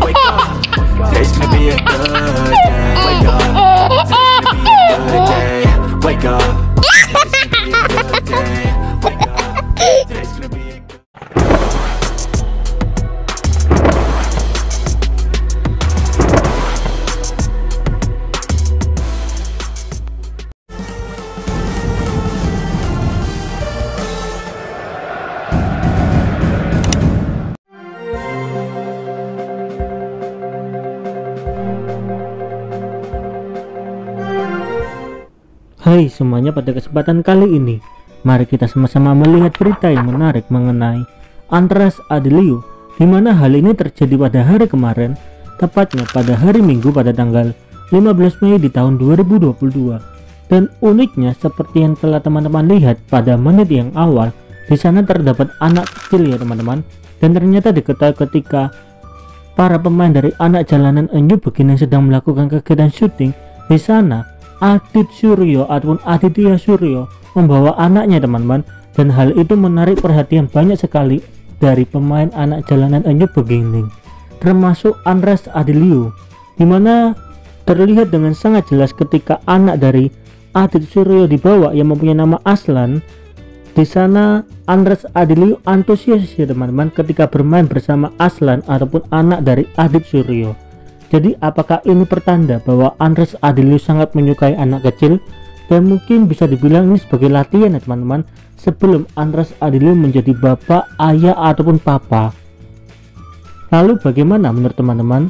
Wake up, today's gonna be a good day. Wake up, today's gonna be a good day. Wake up, today's gonna be a good day. Wake up, today's gonna be a good day. Wake up, today's gonna be a good day. Hai semuanya, pada kesempatan kali ini mari kita sama-sama melihat berita yang menarik mengenai Andres Adelio, di mana hal ini terjadi pada hari kemarin, tepatnya pada hari Minggu pada tanggal 15 Mei di tahun 2022. Dan uniknya, seperti yang telah teman-teman lihat pada menit yang awal, di sana terdapat anak kecil ya teman-teman, dan ternyata diketahui ketika para pemain dari Anak Jalanan A New Beginning sedang melakukan kegiatan syuting di sana. Aditya Suryo membawa anaknya teman-teman, dan hal itu menarik perhatian banyak sekali dari pemain Anak Jalanan A New Beginning, termasuk Andres Adelio, dimana terlihat dengan sangat jelas ketika anak dari Aditya Suryo dibawa yang mempunyai nama Aslan. Di sana Andres Adelio antusias ya teman-teman ketika bermain bersama Aslan ataupun anak dari Aditya Suryo. Jadi apakah ini pertanda bahwa Andres Adelio sangat menyukai anak kecil? Dan mungkin bisa dibilang ini sebagai latihan ya teman-teman, sebelum Andres Adelio menjadi bapak, ayah ataupun papa. Lalu bagaimana menurut teman-teman?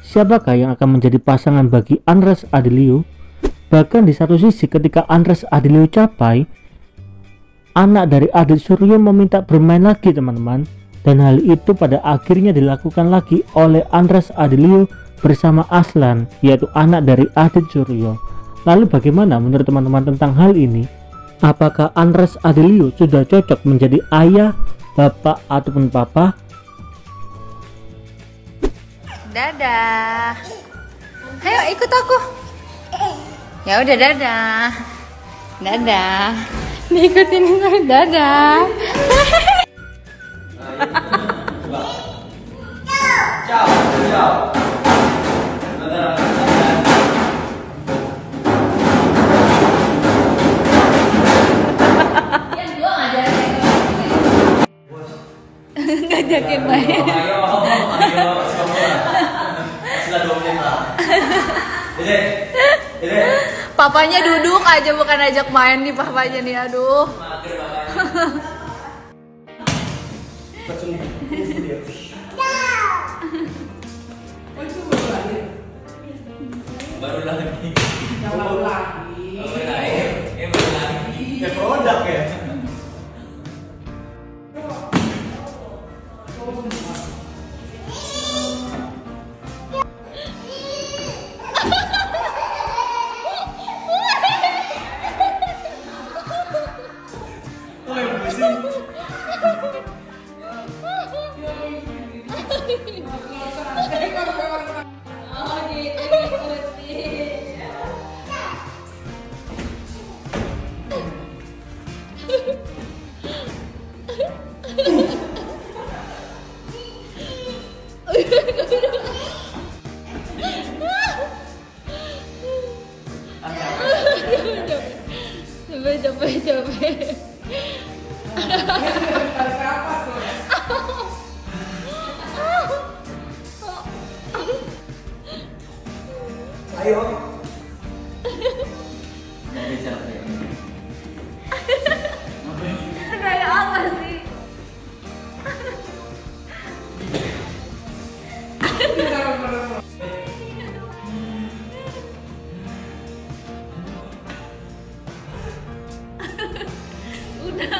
Siapakah yang akan menjadi pasangan bagi Andres Adelio? Bahkan di satu sisi ketika Andres Adelio capai, anak dari Aditya Suryo meminta bermain lagi teman-teman. Dan hal itu pada akhirnya dilakukan lagi oleh Andres Adelio bersama Aslan, yaitu anak dari Aditya Suryo. Lalu bagaimana menurut teman-teman tentang hal ini? Apakah Andres Adelio sudah cocok menjadi ayah, bapak ataupun papa? Dadah. Ayo ikut aku. Ya udah, dadah. Dadah. Diikutin gue, dadah. Ciao. Ciao. Ngajakin main. Ayo, papanya duduk aja bukan ajak main nih papanya nih, aduh. Baru lagi. Ya produk ya. Ayo. Kayak apa sih? Udah. Ya.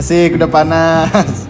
Asik, udah panas.